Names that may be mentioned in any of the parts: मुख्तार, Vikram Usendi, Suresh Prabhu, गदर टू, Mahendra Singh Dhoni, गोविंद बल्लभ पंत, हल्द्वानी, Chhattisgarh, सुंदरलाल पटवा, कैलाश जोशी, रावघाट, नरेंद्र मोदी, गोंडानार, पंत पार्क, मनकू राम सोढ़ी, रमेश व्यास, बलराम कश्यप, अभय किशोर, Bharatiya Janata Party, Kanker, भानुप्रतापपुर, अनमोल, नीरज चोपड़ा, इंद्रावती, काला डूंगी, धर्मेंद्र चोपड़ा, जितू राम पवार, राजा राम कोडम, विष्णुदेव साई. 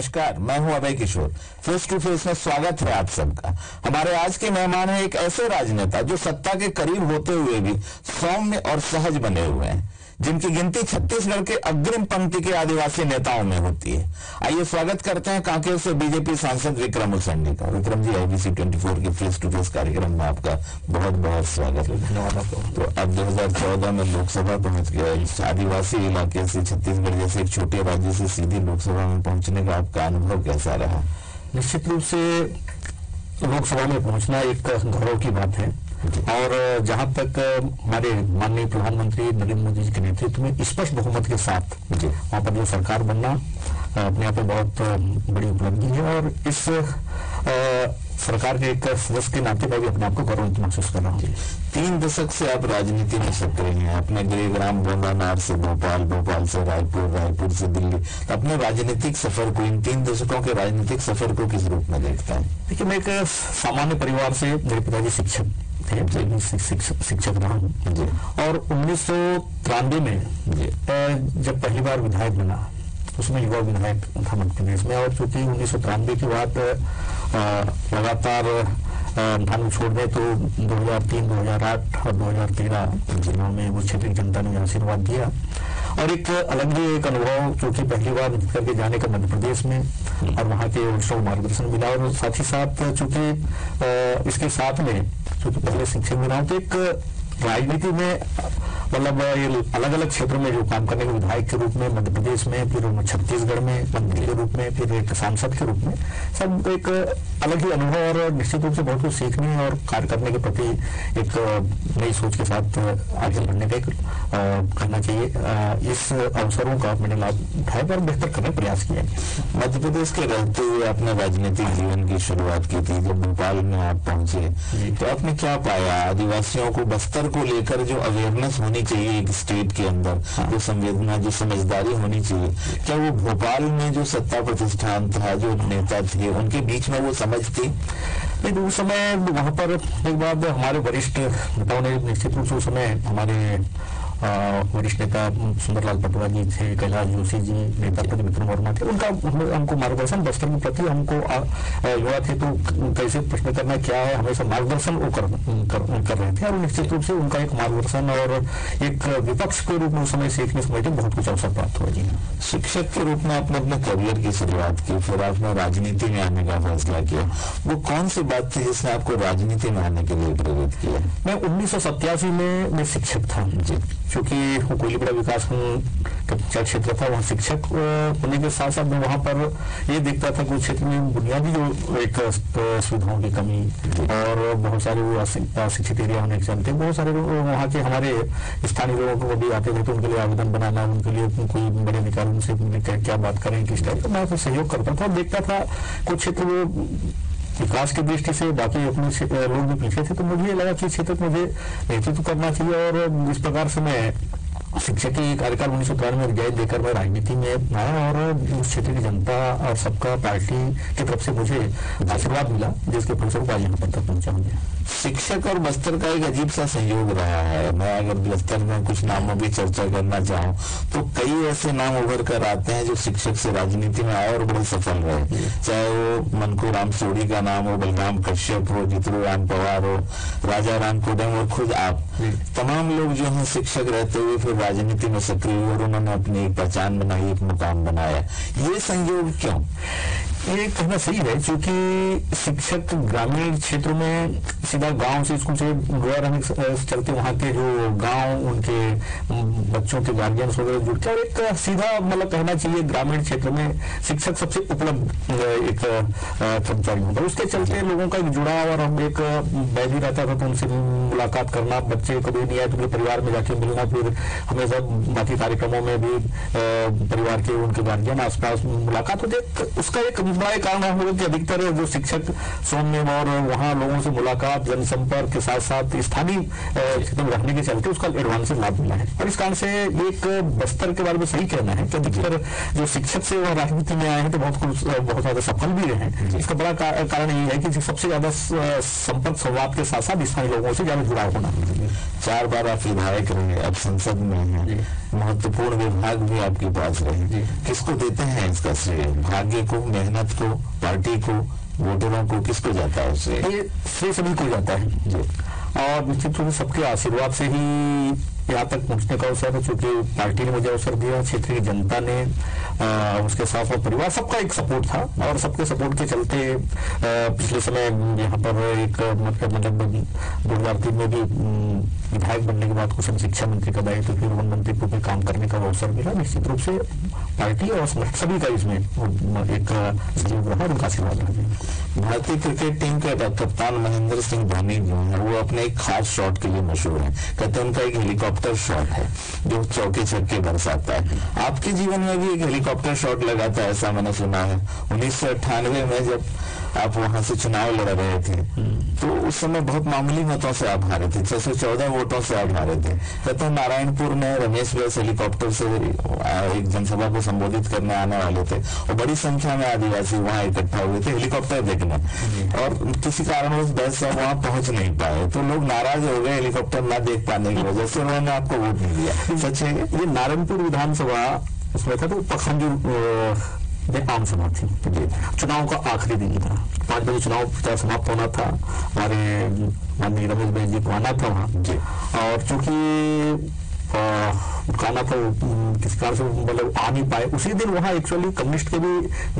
नमस्कार, मैं हूं अभय किशोर। Face to face में स्वागत है आप सबका। हमारे आज के मेहमान हैं एक ऐसे राजनेता जो सत्ता के करीब होते हुए भी सौम्य और सहज बने हुए हैं, जिनकी गिनती छत्तीसगढ़ के अग्रिम पंक्ति के आदिवासी नेताओं में होती है। आइए स्वागत करते हैं कांकेर से बीजेपी सांसद विक्रम उसेंडी का। विक्रम जी, IBC24 के फेस टू फेस कार्यक्रम में आपका बहुत बहुत स्वागत है। धन्यवाद। तो अब 2014 में लोकसभा पहुंच गए। आदिवासी इलाके से छत्तीसगढ़ जैसे एक छोटे राज्य से सीधे लोकसभा में पहुंचने का आपका अनुभव कैसा रहा? निश्चित रूप से लोकसभा में पहुंचना एक गौरव की बात है, और जहां तक हमारे माननीय प्रधानमंत्री नरेंद्र मोदी जी के नेतृत्व में स्पष्ट बहुमत के साथ वहां पर जो सरकार बनना अपने आप में बहुत बड़ी उपलब्धि है, और इस सरकार के एक सदस्य के नाते मैं भी अपने आप को गौरवान्वित महसूस कर रहा हूँ। 3 दशक से आप राजनीति में सक्रिय हैं। अपने गृहग्राम गोंडानार से भोपाल, भोपाल से रायपुर, रायपुर से दिल्ली। तो अपने राजनीतिक सफर को, इन 3 दशकों के राजनीतिक सफर को किस रूप में देखता है? देखिए, मैं एक सामान्य परिवार से, मेरे पिताजी शिक्षक थे, शिक्षक रहा हूँ, और 1993 में जब पहली बार विधायक बना उसमें युवा विधायक था मध्यप्रदेश में, और चूंकि 1993 के बाद लगातार धान छोड़ गए, तो 2003, 2008 और 2013 जिलों में वो क्षेत्र की जनता ने आशीर्वाद दिया, और एक अलग ही एक अनुभव चूंकि पहली बार करके जाने का मध्य प्रदेश में, और वहाँ के उत्सव मार्गदर्शन मिला, और साथ ही साथ चूंकि इसके साथ में चूंकि पहले शिक्षक मिला, तो एक राजनीति में मतलब ये अलग अलग क्षेत्रों में जो काम करने के, विधायक के रूप में मध्य प्रदेश में, फिर छत्तीसगढ़ में मंत्री के रूप में, फिर एक सांसद के रूप में, सब एक अलग ही अनुभव, और निश्चित रूप से बहुत कुछ सीखने और कार्य करने के प्रति एक नई सोच के साथ आगे बढ़ने का कहना चाहिए। इस अवसरों का मैंने लाभ उठाया और बेहतर करने प्रयास किया। मध्य प्रदेश के रहते हुए अपने राजनीतिक जीवन की शुरुआत की थी। जब भोपाल में आप पहुंचे तो आपने क्या पाया? आदिवासियों को बस्तर को लेकर जो अवेयरनेस होनी चाहिए एक स्टेट के अंदर, जो संवेदना, जो समझदारी होनी चाहिए, क्या वो भोपाल में जो सत्ता प्रतिष्ठान था, जो नेता थे, उनके बीच में वो समझ थी? लेकिन उस समय वहां पर एक बार हमारे वरिष्ठ नेताओं ने, निश्चित रूप से उस समय हमारे वरिष्ठ नेता सुंदरलाल पटवा जी थे, कैलाश जोशी जी, नेता विक्रम वर्मा थे, उनका हमको मार्गदर्शन, बस्तर के प्रति हमको युवा थे तो कैसे प्रश्न करना क्या है, हमेशा मार्गदर्शन वो कर रहे थे, और निश्चित रूप से उनका एक मार्गदर्शन और एक विपक्ष के रूप में उस समय सीखने से मुझे बहुत कुछ अवसर प्राप्त हुआ। जी, शिक्षक के रूप में आपने अपने करियर की शुरुआत की, फिर आपने राजनीति में आने का फैसला किया। वो कौन सी बात थी जिसने आपको राजनीति में आने के लिए प्रेरित किया? मैं 1987 में मैं शिक्षक था जी, क्योंकि कोयलीपड़ा विकासखंड का क्षेत्र था, वहाँ शिक्षक होने के साथ साथ मैं वहाँ पर ये देखता था कि क्षेत्र में बुनियादी जो एक सुविधाओं की कमी, और बहुत सारे वो अशिक्षित एरिया होने के चलते बहुत सारे वहाँ के हमारे स्थानीय लोगों को भी आते थे, तो उनके लिए आवेदन बनाना, उनके लिए कोई बड़े अधिकार, उनसे क्या बात करें, किस टाइप का, मैं उसको सहयोग करता था। देखता था कुछ क्षेत्र में विकास की दृष्टि से बाकी अपने लोग भी पीछे थे, तो मुझे लगा कि क्षेत्र में मुझे नेतृत्व करना चाहिए, और इस प्रकार से मैं शिक्षक के कार्यकाल 1993 में विजय देकर मैं राजनीति में आया, और उस क्षेत्र की जनता और सबका पार्टी की तरफ से मुझे आशीर्वाद मिला, जिसके फलस्वरूप आज यहाँ पर तक पहुँचा हूँ। शिक्षक और बस्तर का एक अजीब सा संयोग रहा है। मैं अगर बस्तर में कुछ नामों की चर्चा करना चाहूँ तो कई ऐसे नाम उभर कर आते हैं जो शिक्षक से राजनीति में आए और बड़े सफल रहे, चाहे वो मनकू राम सोढ़ी का नाम हो, बलराम कश्यप हो, जितू राम पवार हो, राजा राम कोडम और खुद आप, तमाम लोग जो है शिक्षक रहते हुए फिर राजनीति में सक्रिय, और उन्होंने अपनी एक पहचान बनाई, एक मुकाम बनाया। ये संयोग क्यों? ये कहना सही है क्योंकि शिक्षक ग्रामीण क्षेत्रों में सीधा गांव से स्कूल से गया रहने के चलते वहाँ के जो गांव, उनके बच्चों के गार्जियंस वगैरह जुड़ते, और एक सीधा मतलब कहना चाहिए ग्रामीण क्षेत्र में शिक्षक सबसे उपलब्ध एक कर्मचारी होता है, उसके चलते लोगों का एक जुड़ाव, और हम एक बैदी रहता था तो उनसे मुलाकात करना, बच्चे कभी नहीं आए तो उनके परिवार में जाके मिलना, फिर हमेशा बाकी कार्यक्रमों में भी परिवार के उनके गार्जियन आस पास मुलाकात होती, उसका एक बड़ा कारण हम लोगों के अधिकतर जो शिक्षक सौम्य और वहाँ लोगों से मुलाकात, जनसंपर्क के साथ साथ स्थानीय क्षेत्र में रहने के चलते उसका एडवांस लाभ मिला है, और इस कारण से एक बस्तर के बारे में सही कहना है कि अधिकतर जो शिक्षक से वह राजनीति में आए हैं तो बहुत ज्यादा सफल भी रहे हैं। इसका बड़ा कारण यही है कि सबसे ज्यादा संपर्क, संवाद के साथ साथ स्थानीय लोगों से ज्यादा जुड़ाव होना। चार बार आप विधायक रहे, आप संसद में हैं, महत्वपूर्ण विभाग भी आपके पास रहे, किसको देते हैं इसका श्रेय? भाग्य को, मेहनत को, पार्टी को, वोटरों को, किसको जाता है उसे? ये श्रेय सभी को जाता है और निश्चित रूप से सबके आशीर्वाद से ही यहाँ तक पहुँचने का अवसर है, चूंकि पार्टी ने मुझे अवसर दिया, क्षेत्र की जनता ने, उसके साथ और परिवार, सबका एक सपोर्ट था और सबके सपोर्ट के चलते पिछले समय यहाँ पर एक मतलब 2003 में भी विधायक बनने के बाद कुछ शिक्षा मंत्री का दायित्व, फिर वन मंत्री को भी काम करने का अवसर मिला। निश्चित रूप से पार्टी और सभी का इसमें एक सहयोग रहा और उनका आशीर्वाद रहा। भारतीय क्रिकेट टीम के कप्तान महेंद्र सिंह धोनी जो है वो अपने एक खास शॉट के लिए मशहूर है, कहते हैं उनका एक हेलीकॉप्टर शॉट है जो चौके छक्के बरसाता है। आपके जीवन में भी एक हेलीकॉप्टर शॉट लगा था ऐसा मैंने सुना है। 1998 में जब आप वहां से चुनाव लड़ रहे थे तो उस समय बहुत मामूली मतों से आप हारे थे, 614 वोटों से आप हारे थे। कहते हैं नारायणपुर में रमेश व्यास हेलीकॉप्टर से एक जनसभा को संबोधित करने आने वाले थे और बड़ी संख्या में आदिवासी वहां इकट्ठा हुए थे हेलीकॉप्टर देखने, और किसी कारणवश 10 साल वहां पहुंच नहीं पाए तो लोग नाराज हो गए हेलीकॉप्टर ना देख पाने की वजह से, उन्होंने आपको वोट नहीं दिया। सच है ये? नारायणपुर विधानसभा उसमें था तो पखंजू आम सभा थी, चुनाव का आखिरी दिन था, 5 बजे चुनाव प्रचार समाप्त होना था, हमारे माननीय रमेश भाई जी को आना था वहाँ जी, और चूंकि खाना तो किस कारण से मतलब आ नहीं पाए। उसी दिन वहाँ एक्चुअली कम्युनिस्ट के भी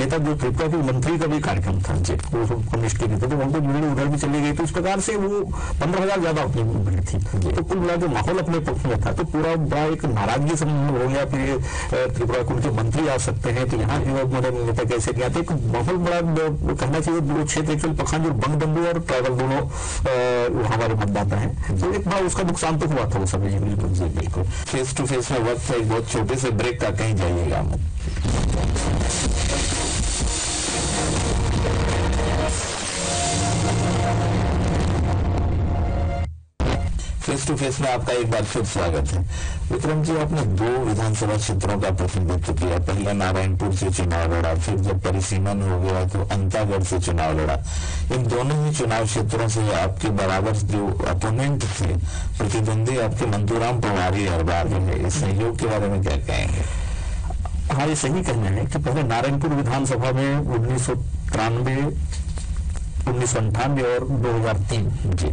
नेता जो त्रिपुरा के मंत्री का भी कार्यक्रम था जी, वो कम्युनिस्ट के नेता तो वहाँ पर भीड़ उधर भी चली गई, तो इस प्रकार से वो 15,000 ज्यादा अपनी भीड़ थी तो कुल मिला जो माहौल अपने पक्ष में था तो पूरा बड़ा एक नाराजगी हो गया। फिर त्रिपुरा के उनके मंत्री आ सकते हैं तो यहाँ के मतलब नेता कैसे नहीं आते, माहौल बड़ा कहना चाहिए वो क्षेत्र एक्चुअल पखंड और बंग डम्बू और ट्राइबल दोनों हमारे मतदाता है, तो एक बड़ा उसका नुकसान तो हुआ था वो सभी। बिल्कुल फेस टू फेस में वक्त है, एक बहुत छोटे से ब्रेक का, कहीं जाइएगा मत। फेस टू फेस में आपका एक बार फिर स्वागत है। विक्रम जी, आपने 2 विधानसभा क्षेत्रों का प्रतिनिधित्व किया, पहले नारायणपुर से चुनाव लड़ा, फिर जब परिसीमन हो गया तो अंतागढ़ से चुनाव लड़ा। इन दोनों ही चुनाव क्षेत्रों से आपके बराबर जो अपोनेंट थे, प्रतिद्वंदी आपके मंतूराम पवारी हर बार रहे, इस सहयोग के बारे में क्या कहेंगे? हाँ, ये सही कहना है कि पहले नारायणपुर विधानसभा में 1993, 1998 और 2003 जी,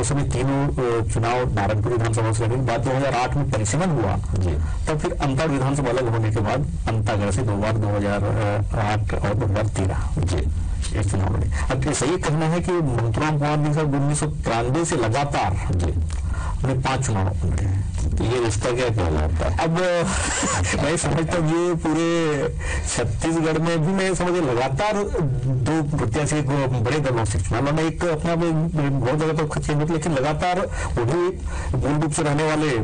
उस समय तीनों चुनाव नारायणपुर विधानसभा से लड़े। बाद 2008 में परिसीमन हुआ जी, तब फिर अंतर विधानसभा अलग होने के बाद अंतागढ़ से 2 बार 2008 और 2013 जी इस चुनाव लड़े। अब सही कहना है कि मंतराम पवार जी साहब 1993 से लगातार जी 5 चुनाव लड़े हैं, तो ये रिश्ता क्या कहलाता है? अब मैं समझता हूँ ये पूरे छत्तीसगढ़ में भी मैं समझ लगातार 2 प्रत्याशी बड़े दलों से चुनाव, मैं एक अपना बहुत ज्यादा तो खर्च, लेकिन लगातार वो भी मूल रूप से रहने वाले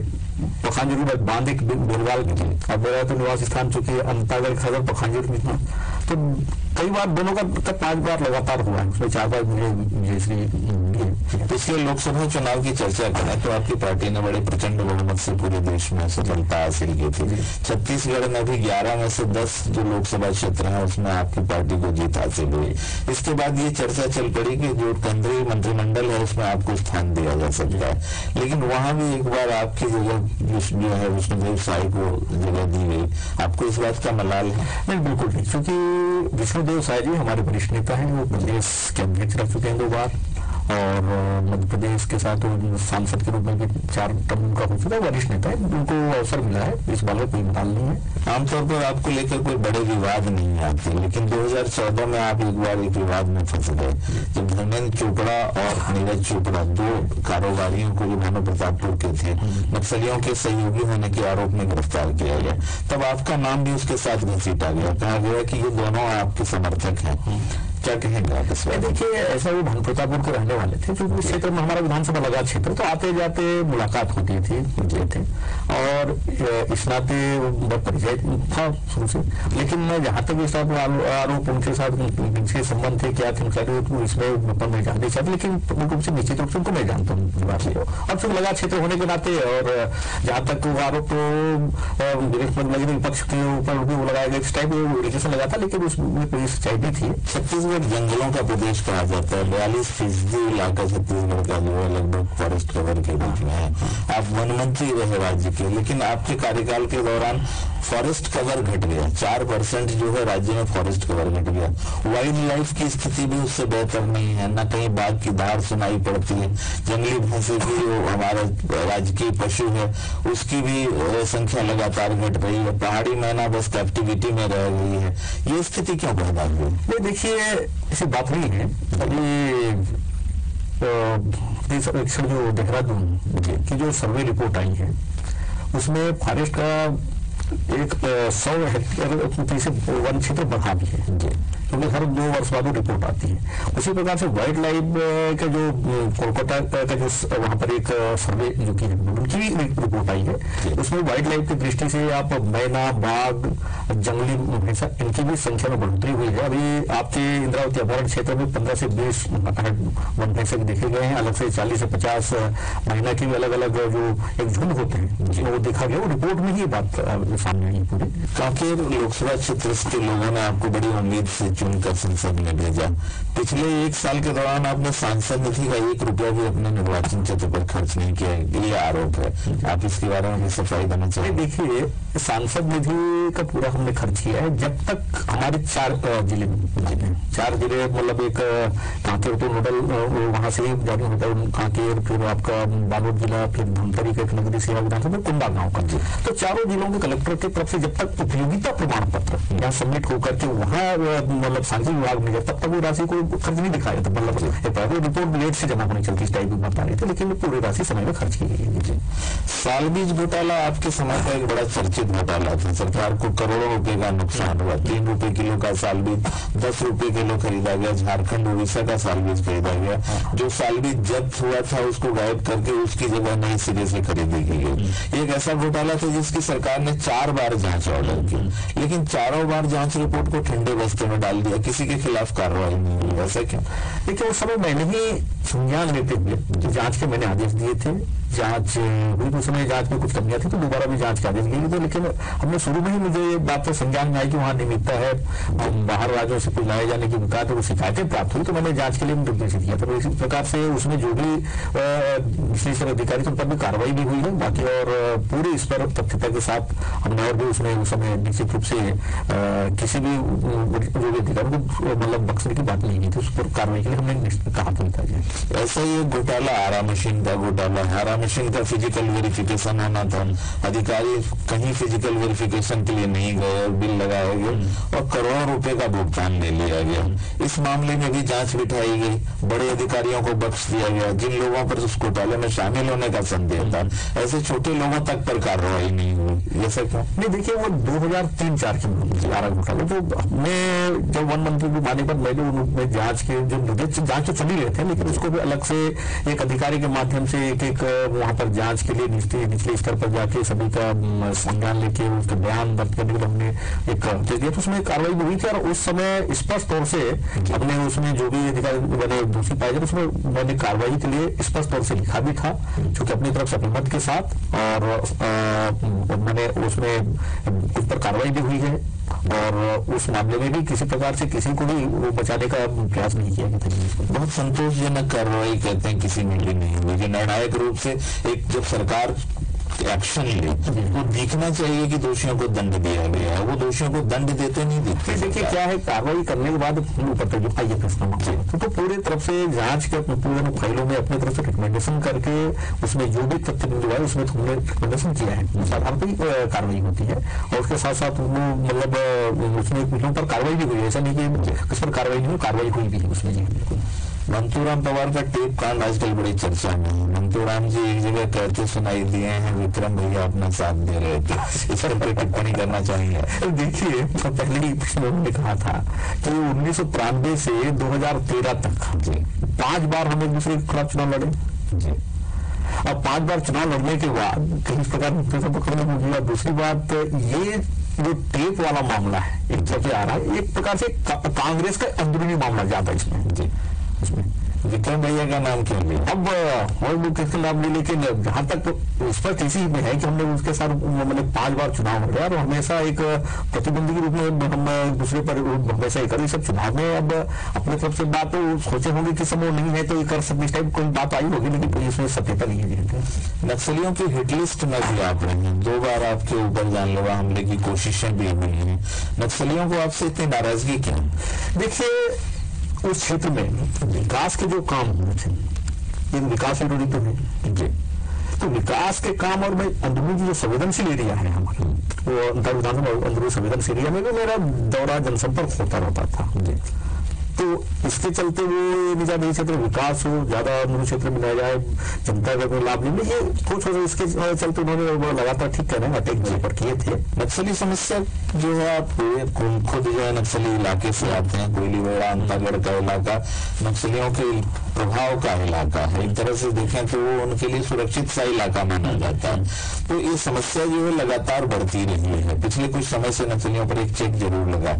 पखांजूर के बांध एक बेलवाल के, अब मेरा तो निवास स्थान चूंकि अंतागढ़ खजर पखांजूर में था, तो कई बार दोनों का 5 बार लगातार हुआ है, उसमें 4 बार मुझे श्री। इसलिए लोकसभा चुनाव की चर्चा करें तो आपकी पार्टी ने बड़े प्रचंड बहुमत से पूरे देश में सफलता हासिल की थी। छत्तीसगढ़ में भी 11 में से 10 जो लोकसभा क्षेत्र है उसमें आपकी पार्टी को जीत हासिल हुई। इसके बाद ये चर्चा चल पड़ी कि जो केंद्रीय मंत्रिमंडल है उसमें आपको स्थान दिया जा सकता है, लेकिन वहां भी एक बार आपकी जगह जो है विष्णुदेव साई को जगह दी गई, आपको इस बात का मलाल है? नहीं, बिल्कुल नहीं, क्योंकि विष्णुदेव साई जी हमारे वरिष्ठ नेता है, वो प्रदेश के अध्यक्ष रह चुके हैं 2 बार और मध्य प्रदेश के साथ सांसद के रूप में भी 4 टर्म उनका हो चुका है, वरिष्ठ नेता है, उनको अवसर मिला है, इस बारे में कोई मलाल नहीं है। आमतौर पर आपको लेकर कोई बड़े विवाद नहीं आते, लेकिन 2014 में आप एक बार एक विवाद में फंस गए जब धर्मेंद्र चोपड़ा और नीरज चोपड़ा 2 कारोबारियों को जो भानु प्रतापपुर के थे नक्सलियों के सहयोगी होने के आरोप में गिरफ्तार किया गया, तब आपका नाम भी उसके साथ घसीटा गया, कहा गया कि ये दोनों आपके समर्थक हैं, क्या कहेंगे आप इस बारे? देखिए, ऐसा वो भानु प्रतापपुर के रहने वाले थे, क्योंकि क्षेत्र में हमारा विधानसभा लगा क्षेत्र, तो आते जाते मुलाकात होती थी और इस नाते परिचय था शुरू से, लेकिन जहाँ तक इस आरोप उनके साथ जिनके संबंध थे क्या थे इसमें जानते चाहते, लेकिन मूल रूप से निश्चित रूप से उनको मैं जानता हूँ। और फिर लगा क्षेत्र होने के नाते और जहाँ तक वो आरोप विपक्ष के ऊपर लगाया गया इस टाइप में लगा था, लेकिन उसमें कोई सच्चाई भी थी। छत्तीसगढ़ जंगलों का प्रदेश कहा जाता है। 42% इलाका छत्तीसगढ़ का जो है लगभग फॉरेस्ट कवर के रूप में है। आप वन मंत्री रहे राज्य के, लेकिन आपके कार्यकाल के दौरान फॉरेस्ट कवर घट गया। 4% जो है राज्य में फॉरेस्ट कवर घट गया। वाइल्ड लाइफ की स्थिति भी उससे बेहतर नहीं है, न कहीं बाघ की धार सुनाई पड़ती है। जंगली भैंसे की जो हमारा राजकीय पशु है उसकी भी संख्या लगातार घट रही है। पहाड़ी मैना बस कैप्टिविटी में रह रही है। ये स्थिति क्या बदल रही है? देखिए, ऐसी बात नहीं है। अभी सर्वेक्षण जो देहरादून की जो सर्वे रिपोर्ट आई है उसमें फॉरेस्ट का 100 हेक्टेयर से वन क्षेत्र बढ़ा भी है, क्योंकि हर 2 वर्ष बाद रिपोर्ट आती है। उसी प्रकार से वाइल्ड लाइफ का जो कोलकाता का जो वहाँ पर एक सर्वे जो की उनकी रिपोर्ट आई है उसमें वाइल्ड लाइफ की दृष्टि से आप मैना, बाघ, जंगली भैंसा इनकी भी संख्या में बढ़ोतरी हुई है। अभी आपके इंद्रावती अभ्यारण्य क्षेत्र में 15 से 20 वन भैंसे देखे गए हैं। अलग से 40 से 50 मैना के भी अलग अलग जो एक झुंड होते हैं वो देखा गया। वो रिपोर्ट में ही बात सामने आई पूरी। कांकेर लोकसभा क्षेत्र के लोगों ने आपको बड़ी उम्मीद से चुनकर संसद में भेजा। पिछले 1 साल के दौरान आपने सांसद निधि का 1 रुपया भी अपने निर्वाचन क्षेत्र पर खर्च नहीं किया, ये आरोप है। आप इसके बारे में सफाई देना चाहिए। देखिए, सांसद निधि का पूरा हमने खर्च किया है। जब तक हमारे 4 जिले मतलब एक कांकेर तो नोडल वहां से जारी होता है, कांकेर, फिर आपका बालोद जिला, फिर धमतरी का एक नगरी सेवा विधानसभा कुंबा गाँव का, तो चारों जिलों के कलेक्टर की तरफ से जब तक उपयोगिता प्रमाण पत्र यहाँ सबमिट होकर के वहाँ मतलब सांसद विभाग में तब तक वो राशि को खर्च नहीं दिखाया था। मतलब रिपोर्ट लेट से जमा होने चलती इस टाइप में बता रहे थे, लेकिन पूरी राशि समय में खर्च की गई है। साल बीज घोटाला आपके समाज का एक बड़ा चर्चित घोटाला था। सरकार को करोड़ों रुपए का नुकसान हुआ। 3 रुपए किलो का साल बीज 10 रुपए किलो खरीदा गया। झारखंड उड़ीसा का साल बीज खरीदा गया। जो साल बीज जब्त हुआ था उसको गायब करके उसकी जगह नए सिरे से खरीदी गई। एक ऐसा घोटाला था जिसकी सरकार ने 4 बार जांच ऑर्डर की, लेकिन चारों बार जांच रिपोर्ट को ठंडे बस्ते में डाल दिया। किसी के खिलाफ कार्रवाई नहीं हुई। ऐसा क्यों? देखिए, उस समय मैंने ही संज्ञान लेते हुए जांच के मैंने आदेश दिए थे। जांच हुई, उस समय जांच में कुछ कमियां थी तो दोबारा भी जांच के आदेश दिए थे, लेकिन हमने शुरू में ही मुझे ये बात तो संज्ञान में आई कि वहाँ निमित्ता है, बाहर राज्यों से कुछ लाए जाने की विकास और शिकायतें प्राप्त हुई, तो मैंने जांच के लिए निर्देशित किया। तो इसी प्रकार से उसमें जो भी विशेष अधिकारी थे उन पर भी कार्रवाई भी हुई है। बाकी और पूरी इस पर तथ्यता के साथ हमने और भी उसमें उस समय निश्चित रूप से किसी भी जो भी अधिकारी को मतलब बख्शने की बात नहीं थी, उस पर कार्रवाई के लिए हमने कहा था। ऐसा ही एक घोटाला आरा मशीन का घोटाला है। आरा मशीन का फिजिकल वेरिफिकेशन होना था, अधिकारी कहीं फिजिकल वेरिफिकेशन के लिए नहीं गए, बिल लगाया गया और करोड़ों रुपए का भुगतान ले लिया गया। इस मामले में भी जांच बिठाई गई, बड़े अधिकारियों को बख्श दिया गया। जिन लोगों पर उस घोटाले में शामिल होने का संदेह था ऐसे छोटे लोगों तक पर कार्रवाई नहीं हुई। ऐसा क्यों? नहीं, देखिए, वो 2003-04 के आरा घोटाला तो मैं जब वन मंत्री को माने पर मैंने उनमें जांच के जो निर्देश जांच तो चली रहे थे, लेकिन उसको भी अलग से एक अधिकारी के माध्यम से एक वहाँ पर जांच के लिए निचले स्तर पर जाके सभी का संज्ञान लेके उसका बयान दर्ज करने के लिए हमने एक आदेश दिया, तो उसमें कार्रवाई भी हुई थी। और उस समय स्पष्ट तौर से हमने उसमें जो भी अधिकारी मैंने दोषी पाए थे उसमें मैंने कार्रवाई के लिए स्पष्ट तौर से लिखा भी था, चूंकि अपनी तरफ से अभिमत के साथ, और मैंने उसमें उस पर कार्रवाई भी हुई है। और उस मामले में भी किसी प्रकार से किसी को भी बचाने का प्रयास नहीं किया गया था। बहुत संतोषजनक कार्रवाई कहते हैं किसी में भी नहीं हुई, लेकिन निर्णायक रूप से एक जब सरकार एक्शन ले तो दिखना चाहिए कि दोषियों को दंड दिया गया है। वो दोषियों को दंड देते नहीं देते। देखिए, क्या है, कार्रवाई करने के बाद तो पूरे तरफ से जांच के पूरे फाइलों में अपने तरफ से रिकमेंडेशन करके उसमें जो भी तथ्य बिंदु है उसमें हमने रिकमेंडेशन किया है, साधारण भी कार्रवाई होती है। और उसके साथ साथ वो मतलब उसमें कुछ पर कार्रवाई भी हुई, ऐसा नहीं कि किस पर कार्रवाई नहीं हुई, कार्रवाई हुई भी है उसमें। मंतूराम पवार का टेप कांड आजकल बड़ी चर्चा में है। मंतूराम जी एक जगह कहते सुनाई दिए हैं, विक्रम भैया अपना साथ दे रहे थे। इस पर टिप्पणी करना चाहिए। देखिए, तो पहले ही उन्होंने कहा था कि 1993 से 2013 तक 5 बार हम एक दूसरे के खिलाफ चुनाव लड़े जी, और 5 बार चुनाव लड़ने के बाद कई प्रकार से पकड़ना मुझे। और दूसरी बात, ये जो टेप वाला मामला है एक जगह आ रहा है, एक प्रकार से कांग्रेस का अंदरूनी मामला ज्यादा इसमें जी, उसमें विक्रम भैया का नाम क्यों लिया? अब वर्ल्ड बुक का नाम ले, लेकिन जहाँ तक उस पर किसी में है कि हमने उसके साथ मतलब 5 बार चुनाव हो गया और हमेशा एक प्रतिबंधी के रूप में हम दूसरे पर हमेशा एक सब चुनाव में अब अपने तरफ से बात सोचे होंगे कि समूह नहीं है तो ये कर सकते, इस टाइप कोई बात आई होगी, लेकिन पुलिस में सफलता नहीं है। नक्सलियों की हिटलिस्ट नजर आप रही है, 2 बार आपके ऊपर जानलेवा हमले की कोशिशें भी हुई हैं, नक्सलियों को आपसे इतनी नाराजगी क्या? देखिए उस क्षेत्र में विकास के जो काम होने थे, लेकिन विकास विरोधी तो है जी, तो विकास के काम और मैं अंदरूनी जो संवेदनशील एरिया है हमारा, वो अंतर्विधान अंदरूनी संवेदनशील एरिया में भी मेरा दौरा जनसंपर्क होता रहता था जी, तो इसके चलते वो निजामती क्षेत्र विकास हो, ज्यादा अनुरूप क्षेत्र में न जाए, जनता का कोई लाभ नहीं, ये कुछ हो, इसके चलते उन्होंने लगातार ठीक करने अटैक जो पर किए थे। नक्सली समस्या जो है आप खुद जो है नक्सली इलाके से आते हैं, कोयलीवेड़ा अंतागढ़ का इलाका नक्सलियों के प्रभाव का इलाका है, एक तरह से देखें तो वो उनके लिए सुरक्षित सा इलाका माना जाता है, तो ये समस्या जो है लगातार बढ़ती रही है, पिछले कुछ समय से नक्सलियों पर एक चेक जरूर लगा।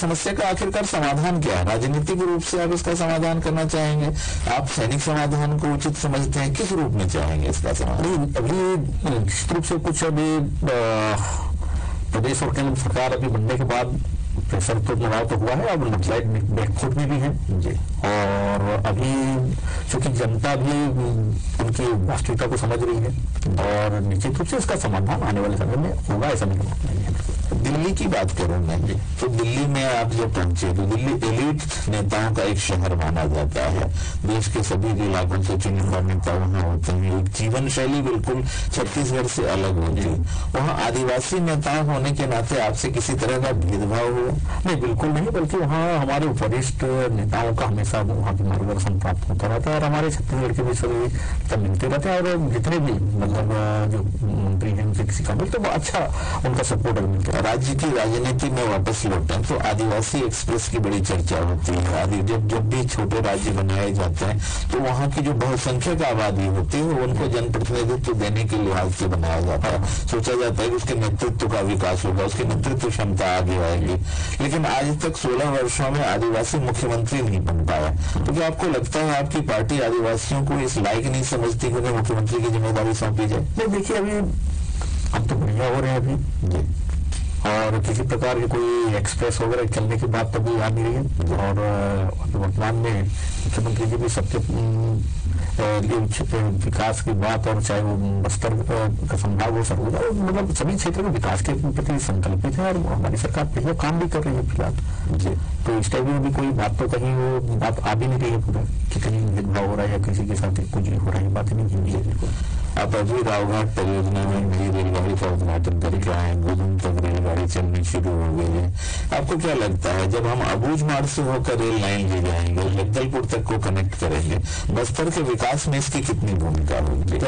समस्या का आखिरकार समाधान क्या है? राजनीतिक रूप से आप इसका समाधान करना चाहेंगे, आप सैनिक समाधान को उचित समझते हैं, किस रूप में चाहेंगे इसका समाधान? अभी निश्चित रूप से कुछ अभी प्रदेश और केंद्र सरकार अभी बनने के बाद प्रेशर तो बढ़ाव तो हुआ है, अब नक्सलाइट बैकफुट में भी है जी, और अभी चूंकि जनता भी उनकी वास्तविकता को समझ रही है और निश्चित रूप से इसका समाधान आने वाले समय में होगा, ऐसा नहीं है। दिल्ली की बात करूंगा जी, तो दिल्ली में आप जब पहुंचे तो दिल्ली एलिट नेताओं का एक शहर माना जाता है, देश के सभी इलाकों से चुनिंदा नेता वहाँ होते हैं, एक जीवन शैली बिल्कुल छत्तीसगढ़ से अलग होती है, वहाँ आदिवासी नेता होने के नाते आपसे किसी तरह का भेदभाव नहीं? बिल्कुल नहीं, बल्कि वहाँ हमारे वरिष्ठ नेताओं का हमेशा वहाँ की मार्गदर्शन प्राप्त होता रहता है और हमारे छत्तीसगढ़ के भी सभी तब मिलते रहते हैं और जितने भी मतलब जो मंत्री हैं उनसे किसी का मिल तो अच्छा उनका सपोर्ट मिलता है। राज्य की राजनीति में वापस लौटते हैं तो आदिवासी एक्सप्रेस की बड़ी चर्चा होती है, जब भी छोटे राज्य बनाए जाते हैं तो वहाँ की जो बहुसंख्यक आबादी होती है उनको जनप्रतिनिधित्व देने के लिहाज से बनाया जाता है, सोचा जाता है कि उसके नेतृत्व का विकास होगा, उसकी नेतृत्व क्षमता आगे आएगी, लेकिन आज तक 16 वर्षों में आदिवासी मुख्यमंत्री नहीं बन पाया, तो क्या आपको लगता है आपकी पार्टी आदिवासियों को इस लायक नहीं समझती कि उन्हें मुख्यमंत्री की जिम्मेदारी सौंपी जाए? नहीं, देखिए अभी हम तो बढ़िया हो रहे हैं अभी, और किसी प्रकार की कोई एक्सप्रेस वगैरह चलने की बात तभी आ नहीं रही है, और वर्तमान में मुख्यमंत्री जी भी सबके विकास की बात और चाहे वो बस्तर का संभाग हो सर्वोदय मतलब सभी क्षेत्रों के विकास के प्रति संकल्पित है और हमारी सरकार पहले काम भी कर रही है फिलहाल जी, तो इस टाइम में भी कोई बात तो कहीं वो बात आ भी नहीं रही है पूरा कि कहीं भेदभाव हो रहा है या किसी के साथ कुछ हो रहा है, बात नहीं हुई है बिल्कुल। आप अभी रावघाट परियोजना में नई रेलगाड़ी का उद्घाटन करके आए, 2 दिन तक रेलगाड़ी चलनी शुरू हो गई है, आपको क्या लगता है जब हम अबूझ मार्ग से होकर रेल लाइन ले जाएंगे जगदलपुर तक को कनेक्ट करेंगे, बस्तर के विकास में इसकी कितनी भूमिका होगी?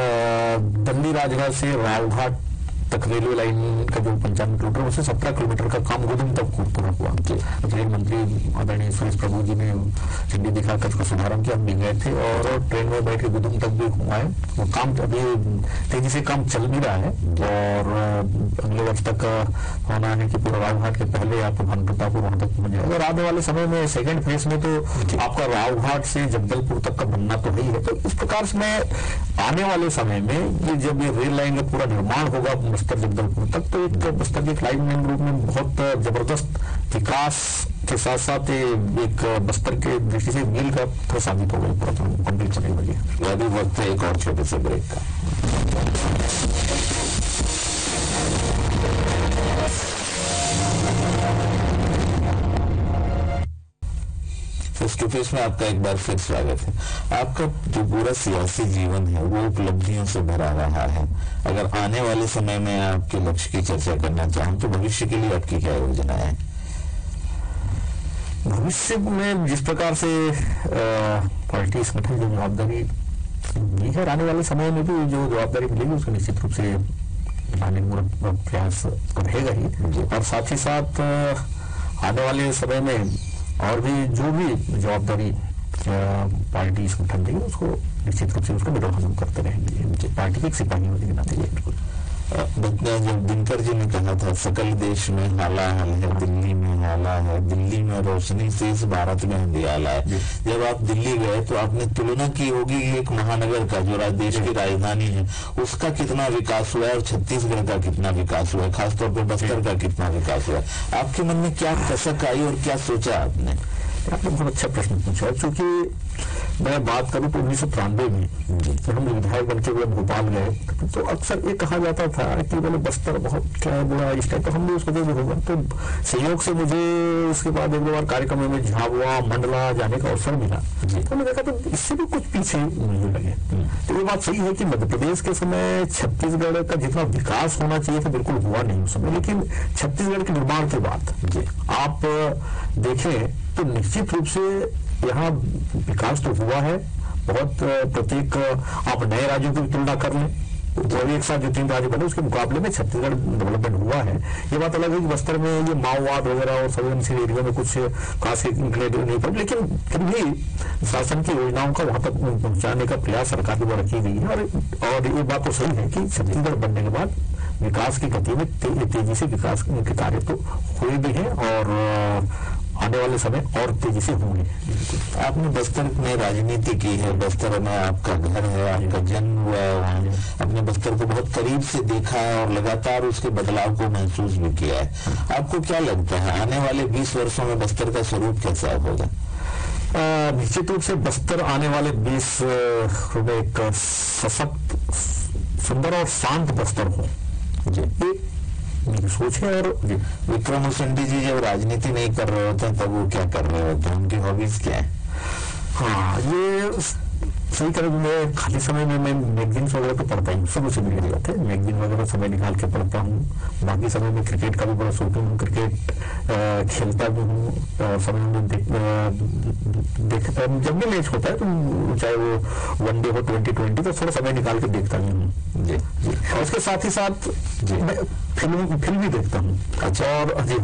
बंदी राजघाट से रावघाट तक रेलवे लाइन का जो 55 किलोमीटर उससे 17 किलोमीटर का काम गोधन तक पूरा हुआ, रेल मंत्री आदरणीय सुरेश प्रभु जी ने झंडी दिखाकर उसका शुभारंभ किया, हम भी गए थे और ट्रेन में बैठ के गोधन तक भी घुमाए, वो काम अभी तेजी से काम चल भी रहा है और अगले वर्ष तक होना है कि पूरा रावघाट के पहले आपको भानुप्रतापुर वहां तक पहुंच जाएगा और आने वाले समय में 2nd फेज में तो आपका रावघाट से जगदलपुर तक का बनना तो नहीं है, तो इस प्रकार से आने वाले समय में जब ये रेल लाइन का पूरा निर्माण होगा बस्तर जगदलपुर तक तो एक बस्तर के फ्लाइट रूप में बहुत जबरदस्त विकास के साथ साथ एक बस्तर के दृष्टि से मील का पत्थर साबित हो गया पूरा कंप्लीट करने वाली है। अभी वक्त है एक और छोटे से ब्रेक का। उसके पेश में आपका एक बार फिर स्वागत है। आपका जो पूरा सियासी जीवन है वो उपलब्धियों से भरा रहा है, अगर आने वाले समय में आपके लक्ष्य की चर्चा करना चाहें तो भविष्य के लिए आपकी क्या योजना है? भविष्य में जिस प्रकार से पार्टी संगठन जो जवाबदारी ली है आने वाले समय में भी जो जवाबदारी मिलेगी उसको निश्चित रूप से प्रयास रहेगा ही, और साथ ही साथ आने वाले समय में और भी जो भी जवाबदारी पार्टी संगठन देगी उसको निश्चित रूप से उसका निर्वहन करते रहेंगे, पार्टी के सिपाही होने के नाते बिल्कुल। दिनकर जी ने कहा था, सकल देश में हाला हल है, दिल्ली में हाला है, दिल्ली में रोशनी से इस भारत में उजियाला है। जब आप दिल्ली गए तो आपने तुलना की होगी एक महानगर का जो देश की राजधानी है उसका कितना विकास हुआ है और छत्तीसगढ़ का कितना विकास हुआ है, खासतौर पर बस्तर का कितना विकास हुआ है। आपके मन में क्या कसक आई और क्या सोचा आपने? आपने बहुत अच्छा प्रश्न पूछा। चूंकि मैं बात करूं तो 1993 में जब हम विधायक बनते हुए भोपाल गए तो अक्सर ये कहा जाता था कि मैंने बस्तर बहुत क्या बुरा इस टाइप, तो हम भी उसको देखा होगा। तो सहयोग से मुझे उसके बाद एक दो बार कार्यक्रमों में झाबुआ मंडला जाने का अवसर मिला तो मैंने देखा तो इससे भी कुछ पीछे मुझे लगे। तो ये बात सही है कि मध्य प्रदेश के समय छत्तीसगढ़ का जितना विकास होना चाहिए था बिल्कुल हुआ नहीं उस समय, लेकिन छत्तीसगढ़ के निर्माण के बाद आप देखें तो निश्चित रूप से यहाँ विकास तो हुआ है बहुत। प्रत्येक आप नए राज्यों की तुलना कर लें तो एक साथ जो 3 राज्य बने उसके मुकाबले में छत्तीसगढ़ डेवलपमेंट हुआ है। ये बात अलग है कि बस्तर में ये माओवाद वगैरह और संवेदनशील एरिया में कुछ खास इंक्लेटिव नहीं पड़ी, लेकिन फिर भी शासन की योजनाओं का वहां तक पहुंचाने का प्रयास सरकार द्वारा की गई है। और ये बात तो सही है कि छत्तीसगढ़ बनने के बाद विकास की गति में तेजी से विकास के कार्य तो हुए भी हैं और आने वाले समय और तेजी से होंगे। आपने बस्तर में राजनीति की है, बस्तर में आपका घर है, आपका जन्म हुआ है, आपने बस्तर को बहुत करीब से देखा है और लगातार उसके बदलाव को महसूस भी किया है। आपको क्या लगता है आने वाले 20 वर्षों में बस्तर का स्वरूप कैसा होगा? निश्चित रूप से बस्तर आने वाले 20 में एक सशक्त, सुंदर और शांत बस्तर हो सोचे। और विक्रम उसेंडी जी जब राजनीति नहीं कर रहे होते तब वो क्या कर रहे होते हैं, उनकी हॉबीज क्या है? हाँ, ये सही कर मैं खाली समय में मैं मैगजीन्स वगैरह तो पढ़ता हूँ, सब उसे मिल जाते हैं, मैगजीन वगैरह समय निकाल के पढ़ता हूँ। बाकी समय में क्रिकेट का भी बड़ा शौकीन हूँ, क्रिकेट खेलता भी हूँ और समय में देखता हूँ। जब भी मैच होता है तो चाहे वो वनडे हो 2020 तो थोड़ा समय निकाल के देखता ही हूँ। और उसके साथ ही साथ फिल्म भी देखता हूँ। अच्छा, और जी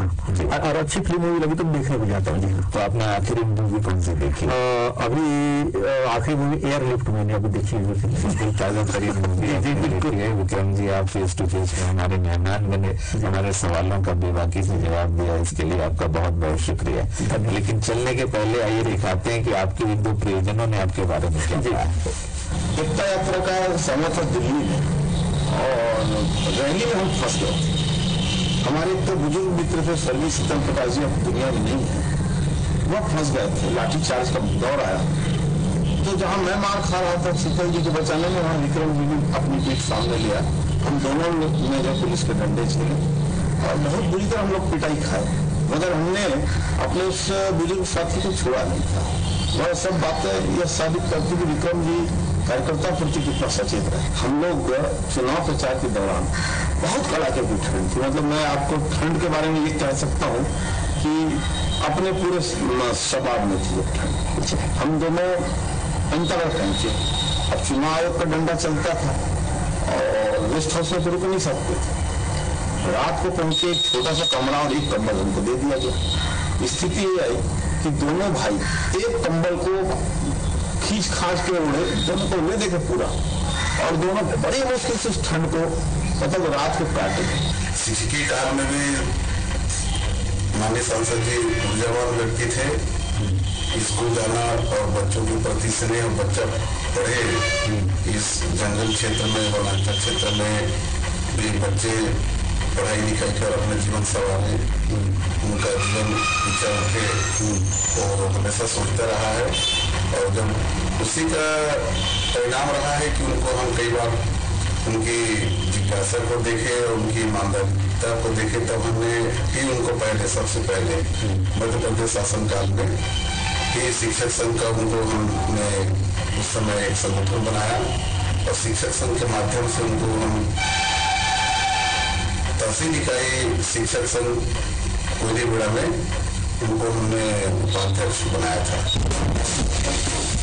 हाँ, और अच्छी फिल्म मूवी लगी तो देखने भी जाता हूँ। जी हाँ, तो आपने आखिरी मूवी कौन सी देखी? अभी आखिरी मूवी एयरलिफ्ट मैंने अभी देखी है, ताजा करीब मूवी है। विक्रम जी, आप फेस टू फेस में हमारे मेहमान बने, हमारे सवालों का बेबाकी से जवाब दिया, इसके लिए आपका बहुत बहुत शुक्रिया। लेकिन चलने के पहले आइए दिखाते हैं कि आपके इन 2 प्रियजनों ने आपके बारे में क्या कहा है। एकता यात्रा का समय था दिल्ली में और रैली में हम फंस गए। हमारे एक तो बुजुर्ग मित्र थे सर्विस रतन प्रकाश जी, अब दुनिया में नहीं है, वह फंस गए थे। लाठीचार्ज का दौर आया तो जहां मैं मार खा रहा था शीतल जी को बचाने में, वहां विक्रम जी ने अपनी पीठ सामने लिया। हम दोनों ने जब पुलिस के डंडे झेले और बहुत बुरी तरह हम लोग पिटाई खाए, मगर हमने अपने उस बुजुर्ग साथी को छोड़ा नहीं था। वह सब बातें यह साबित करती कि विक्रम जी कार्यकर्ता प्रति कितना सचेत रहे। हम लोग चुनाव प्रचार के दौरान बहुत कड़ाके की ठंड थी, मतलब मैं आपको ठंड के बारे में ये कह सकता हूँ कि अपने पूरे शबाब में थी ठंड। हम दोनों अंतर्गत पहुंचे। अब चुनाव आयोग का डंडा चलता था और गेस्ट हाउस में तो रुक नहीं सकते थे। रात को पहुंचे, एक छोटा सा कमरा और एक कम्बल हमको दे दिया गया। स्थिति ये आई कि दोनों भाई एक कम्बल को खींच खाँच के उड़े, दोनों को उड़े देखे पूरा, और दोनों बड़ी मुश्किल से उस ठंड को मतलब रात को काटे। सीसी की कार में भी माननीय सांसद जी ऊर्जावान व्यक्ति थे, स्कूल जाना और बच्चों के प्रति स्नेह, बच्चा पढ़े। इस जंगल क्षेत्र में, वनांचल क्षेत्र में भी बच्चे पढ़ाई लिखाई कर अपने जीवन सवारे, उनका जीवन विचार के और हमेशा सोचता रहा है। और जब उसी का परिणाम रहा है कि उनको हम कई बार उनकी जिज्ञासा को देखे और उनकी ईमानदारीता को देखे, तब हमने ही उनको पहले सबसे पहले मध्य प्रदेश शासनकाल में ही शिक्षक संघ का उनको हमने उस समय एक संगठन बनाया और शिक्षक संघ के माध्यम से उनको हम तहसील इकाई शिक्षक संघ कोयलीबेड़ा में उनको हमने उपाध्यक्ष बनाया था।